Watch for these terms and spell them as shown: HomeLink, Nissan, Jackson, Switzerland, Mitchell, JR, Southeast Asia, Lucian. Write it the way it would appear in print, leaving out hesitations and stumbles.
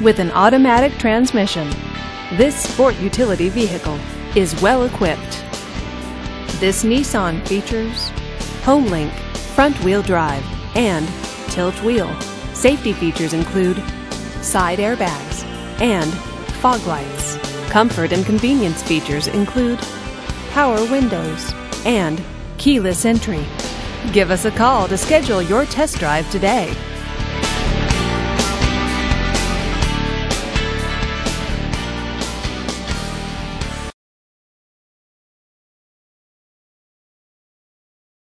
With an automatic transmission, this sport utility vehicle is well equipped. This Nissan features HomeLink front-wheel drive and tilt wheel. Safety features include side airbags and fog lights. Comfort and convenience features include power windows and keyless entry. Give us a call to schedule your test drive today.